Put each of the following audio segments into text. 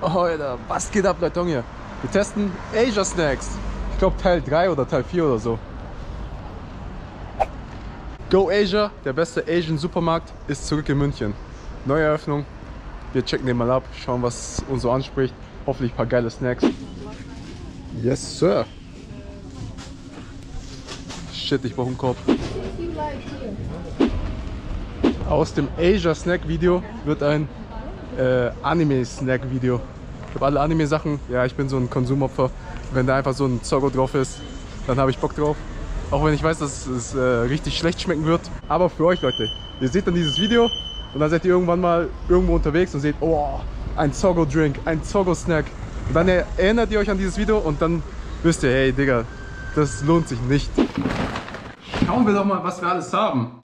Alter, was geht ab, Leute, hier? Wir testen Asia Snacks. Ich glaube Teil 3 oder Teil 4 oder so. Go Asia, der beste Asian Supermarkt, ist zurück in München. Neue Eröffnung. Wir checken den mal ab, schauen, was uns so anspricht. Hoffentlich ein paar geile Snacks. Yes, Sir. Shit, ich brauche einen Korb. Aus dem Asia Snack Video wird ein Anime Snack Video. Ich habe alle Anime Sachen. Ja, ich bin so ein Konsumopfer. Wenn da einfach so ein Zoggo drauf ist, dann habe ich Bock drauf. Auch wenn ich weiß, dass es richtig schlecht schmecken wird. Aber für euch, Leute, ihr seht dann dieses Video und dann seid ihr irgendwann mal irgendwo unterwegs und seht, oh, ein Zoggo-Drink, ein Zoggo-Snack. Und dann erinnert ihr euch an dieses Video und dann wisst ihr, hey Digga, das lohnt sich nicht. Schauen wir doch mal, was wir alles haben.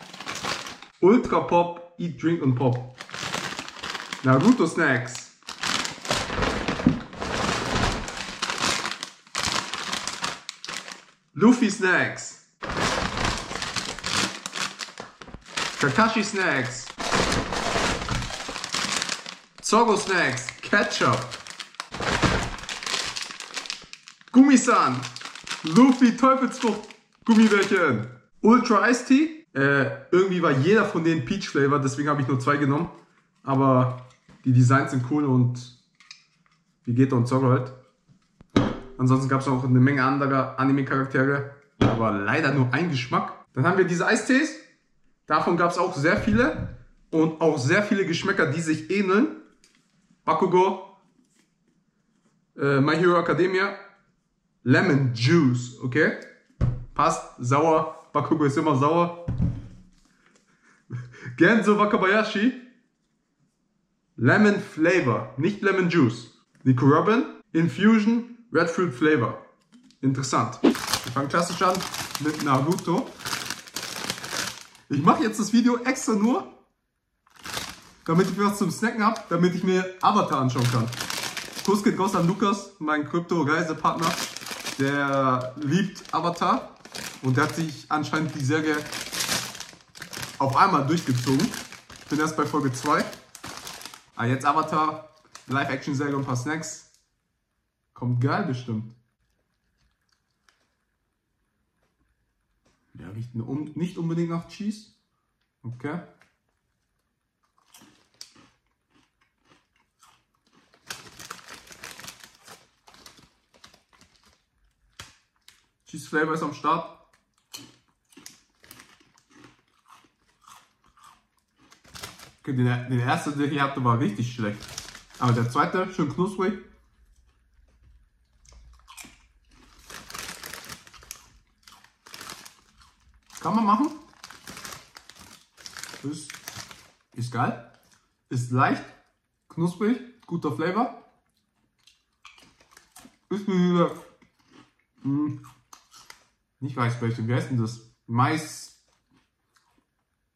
Ultra Pop, Eat, Drink und Pop. Naruto Snacks. Luffy Snacks. Kakashi Snacks. Zoggo Snacks. Ketchup. Gummisan. Luffy Teufelsfrucht Gummibärchen. Ultra Iced Tea. Irgendwie war jeder von denen Peach Flavor, deswegen habe ich nur zwei genommen. Aber die Designs sind cool und Vegeta und Zoro halt. Ansonsten gab es auch eine Menge anderer Anime-Charaktere, aber leider nur ein Geschmack. Dann haben wir diese Eistees. Davon gab es auch sehr viele und auch sehr viele Geschmäcker, die sich ähneln. Bakugo, My Hero Academia, Lemon Juice, okay? Passt, sauer, Bakugo ist immer sauer. Genzo Wakabayashi, Lemon Flavor, nicht Lemon Juice. Nico Robin, Infusion, Red Fruit Flavor. Interessant. Wir fangen klassisch an mit Naruto. Ich mache jetzt das Video extra nur, damit ich was zum Snacken habe, damit ich mir Avatar anschauen kann. Kuss geht raus an Lukas, mein Krypto-Reisepartner. Der liebt Avatar und der hat sich anscheinend die Serie auf einmal durchgezogen. Ich bin erst bei Folge 2. Ah, jetzt Avatar, Live-Action-Serie und ein paar Snacks. Kommt geil bestimmt. Ja, riecht nicht unbedingt nach Cheese. Okay. Cheese Flavor ist am Start. Okay, den ersten, den ich hatte, war richtig schlecht. Aber der zweite, schön knusprig. Kann man machen, ist geil, ist leicht, knusprig, guter Flavor, ist mir nicht Reisbällchen, wie heißt denn das? Mais,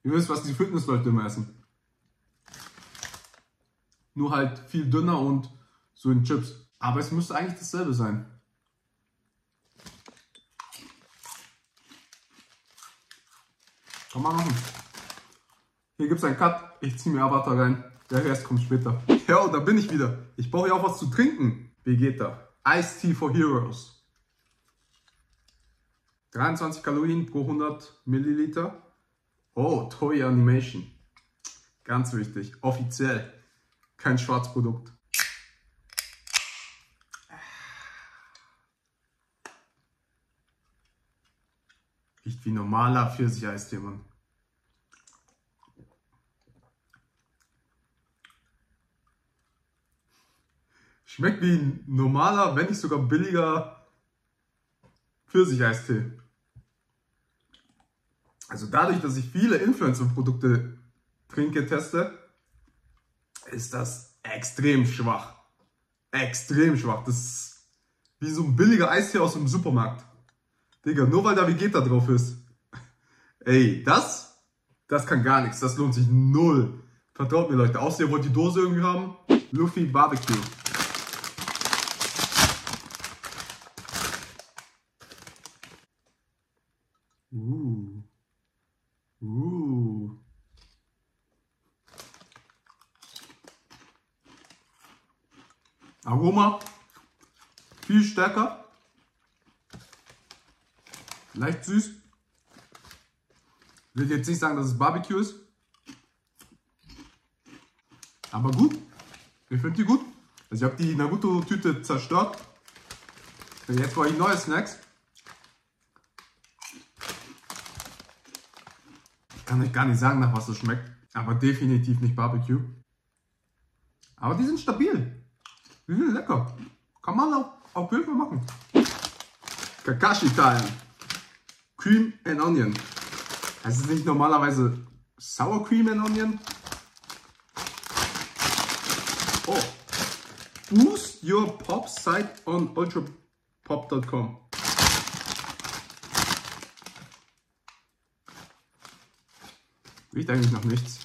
ihr wisst, was die Fitnessleute immer essen, nur halt viel dünner und so in Chips, aber es müsste eigentlich dasselbe sein. Kann man machen. Hier gibt es einen Cut. Ich ziehe mir Avatar rein. Der Rest kommt später. Ja, da bin ich wieder. Ich brauche ja auch was zu trinken. Vegeta. Ice Tea for Heroes. 23 Kalorien pro 100 Milliliter. Oh, Toei Animation. Ganz wichtig. Offiziell. Kein Schwarzprodukt. Riecht wie normaler Pfirsicheistee, Mann. Schmeckt wie ein normaler, wenn nicht sogar billiger Pfirsicheistee. Also dadurch, dass ich viele Influencer-Produkte trinke, teste, ist das extrem schwach. Extrem schwach. Das ist wie so ein billiger Eistee aus dem Supermarkt. Digga, nur weil da Vegeta drauf ist. Ey, das kann gar nichts. Das lohnt sich null. Vertraut mir, Leute. Außer ihr wollt die Dose irgendwie haben. Luffy Barbecue. Aroma viel stärker, leicht süß. Ich will jetzt nicht sagen, dass es Barbecue ist, aber gut. Ich finde die gut. Also ich habe die Naruto-Tüte zerstört. Jetzt brauche ich neue Snacks. Ich kann euch gar nicht sagen, nach was es schmeckt, aber definitiv nicht Barbecue. Aber die sind stabil. Die sind lecker. Kann man auch auf jeden Fall machen. Kakashi-Teil. Cream and Onion. Das ist nicht normalerweise Sour Cream and Onion. Oh. Boost your pop site on ultrapop.com. Riecht eigentlich noch nichts.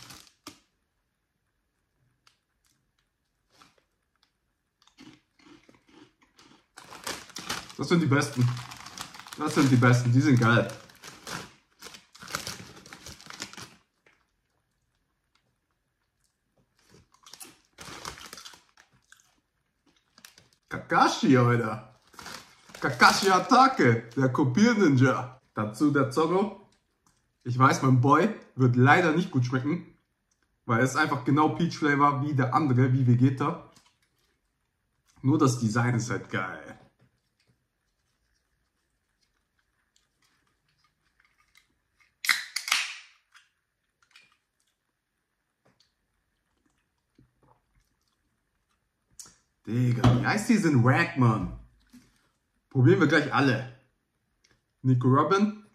Das sind die besten. Das sind die besten. Die sind geil. Kakashi, Alter. Kakashi-Attacke, der Kopier-Ninja. Dazu der Zoggo. Ich weiß, mein Boy wird leider nicht gut schmecken, weil es einfach genau Peach-Flavor wie der andere, wie Vegeta. Nur das Design ist halt geil. Digga, die Eistee sind wack, Mann. Probieren wir gleich alle. Nico Robin.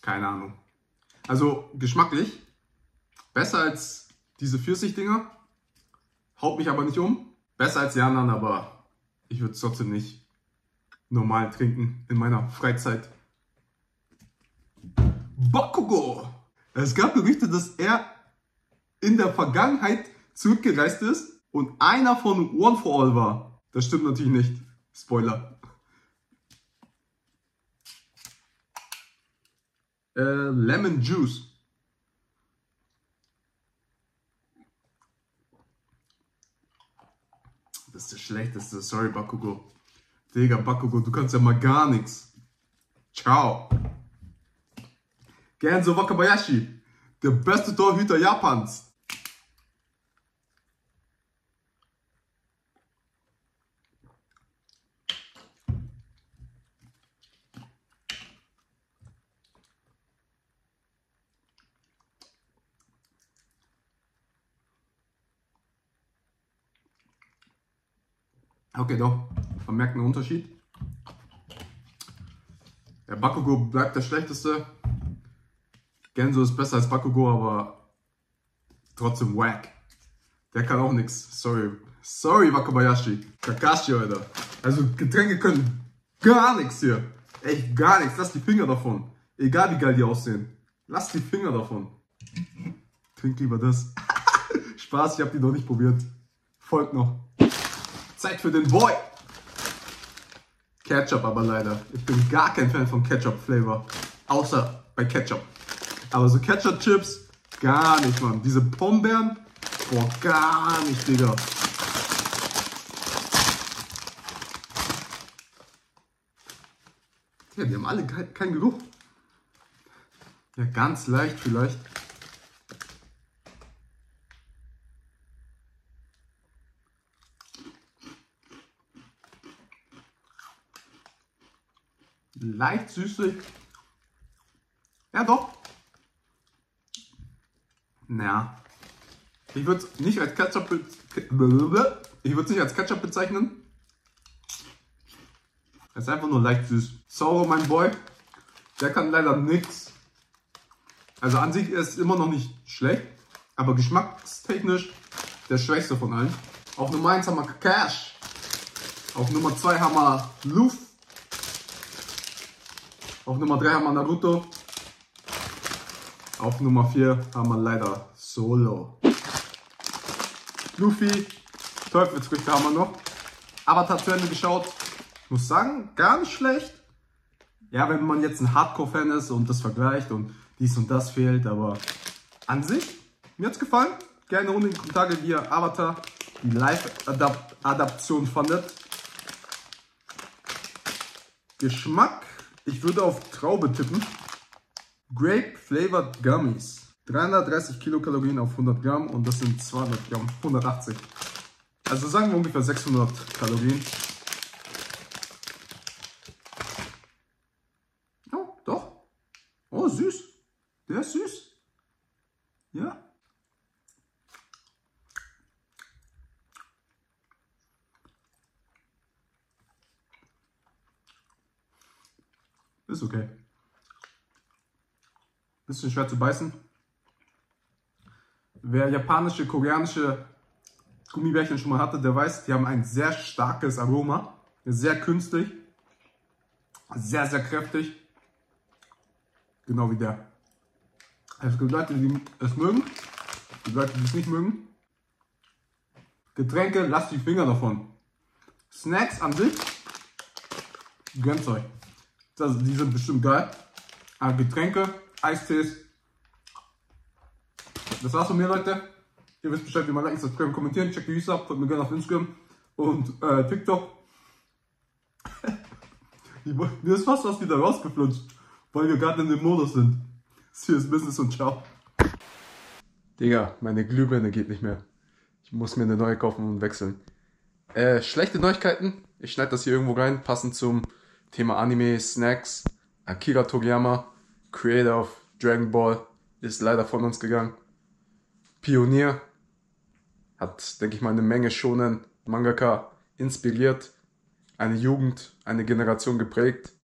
Keine Ahnung. Also geschmacklich. Besser als diese Pfirsich-Dinger. Haut mich aber nicht um. Besser als die anderen, aber... ich würde es trotzdem nicht normal trinken in meiner Freizeit. Bakugo! Es gab Gerüchte, dass er in der Vergangenheit zurückgereist ist und einer von One for All war. Das stimmt natürlich nicht. Spoiler. Lemon Juice. Das ist der schlechteste. Sorry, Bakugo. Digga, Bakugo, du kannst ja mal gar nichts. Ciao. Genzo Wakabayashi, der beste Torhüter Japans. Okay, doch. Man merkt einen Unterschied. Der Bakugo bleibt der schlechteste. Genzo ist besser als Bakugo, aber trotzdem wack. Der kann auch nichts. Sorry. Sorry, Wakabayashi. Kakashi, Alter. Also Getränke können gar nichts hier. Echt gar nichts. Lass die Finger davon. Egal wie geil die aussehen. Lass die Finger davon. Trink lieber das. Spaß, ich habe die noch nicht probiert. Folgt noch. Zeit für den Boy! Ketchup aber leider. Ich bin gar kein Fan von Ketchup-Flavor. Außer bei Ketchup. Aber so Ketchup-Chips, gar nicht, Mann. Diese Pombeeren, boah, gar nicht, Digga. Ja, die haben alle keinen Geruch. Ja, ganz leicht vielleicht. Leicht süßlich. Ja, doch. Naja. Ich würde es nicht als Ketchup bezeichnen. Es ist einfach nur leicht süß. Zoro, mein Boy. Der kann leider nichts. Also an sich ist es immer noch nicht schlecht. Aber geschmackstechnisch der schwächste von allen. Auf Nummer 1 haben wir Kakashi. Auf Nummer 2 haben wir Luffy. Auf Nummer 3 haben wir Naruto. Auf Nummer 4 haben wir leider Solo. Luffy, Teufelsfrüchte haben wir noch. Avatar zu Ende geschaut. Ich muss sagen, gar nicht schlecht. Ja, wenn man jetzt ein Hardcore-Fan ist und das vergleicht und dies und das fehlt, aber an sich, mir hat's gefallen. Gerne unten in die Kommentare, wie ihr Avatar die Live-Adaption fandet. Geschmack, ich würde auf Traube tippen. Grape Flavored Gummies. 330 Kilokalorien auf 100 Gramm und das sind 200 Gramm, 180. Also sagen wir ungefähr 600 Kalorien. Oh, doch. Oh, süß. Der ist süß. Ja. Ist okay. Bisschen schwer zu beißen. Wer japanische, koreanische Gummibärchen schon mal hatte, der weiß, die haben ein sehr starkes Aroma. Sehr künstlich. Sehr, sehr kräftig. Genau wie der. Es gibt Leute, die es mögen. Es gibt Leute, die es nicht mögen. Getränke, lasst die Finger davon. Snacks an sich, gönnt euch. Also die sind bestimmt geil. Aber Getränke, Eistees. Das war's von mir, Leute. Ihr wisst Bescheid, wie man liken, subscriben, kommentieren. Checkt die Videos ab, folgt mir gerne auf Instagram und TikTok. Mir ist fast was wieder rausgeflutscht, weil wir gerade in dem Modus sind. Serious Business und ciao. Digga, meine Glühbirne geht nicht mehr. Ich muss mir eine neue kaufen und wechseln. Schlechte Neuigkeiten. Ich schneide das hier irgendwo rein, passend zum Thema Anime, Snacks. Akira Toriyama, Creator of Dragon Ball, ist leider von uns gegangen. Pionier, hat, denke ich mal, eine Menge Shonen Mangaka inspiriert, eine Jugend, eine Generation geprägt.